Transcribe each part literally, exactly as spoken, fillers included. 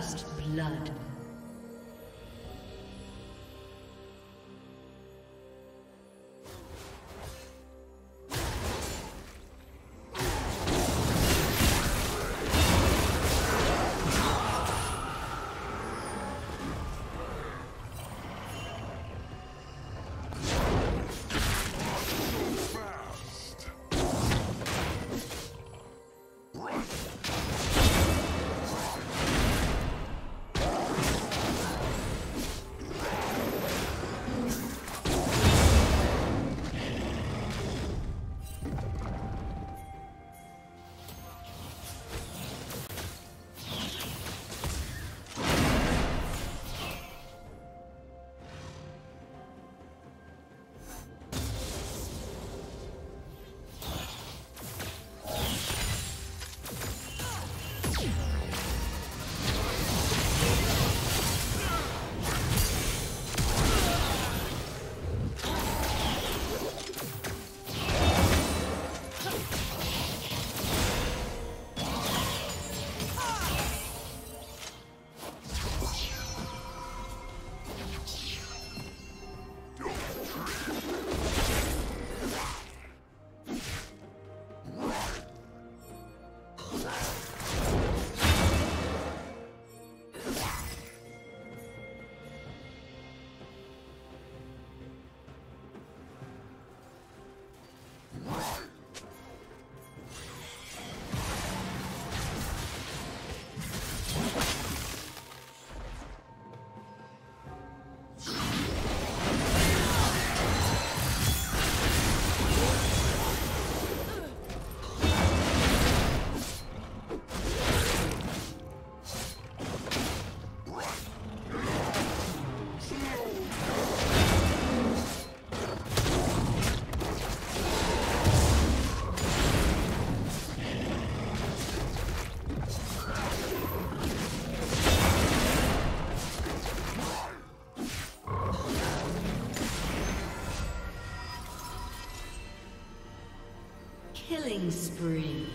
First blood. Killing spree.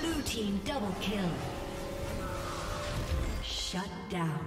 Blue team double kill. Shut down.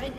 Red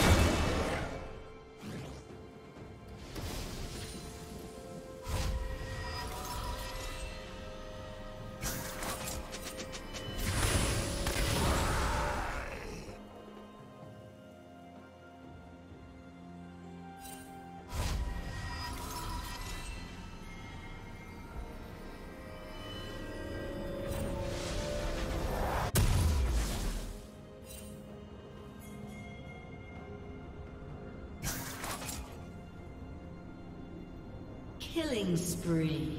Killing spree.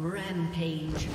Rampage.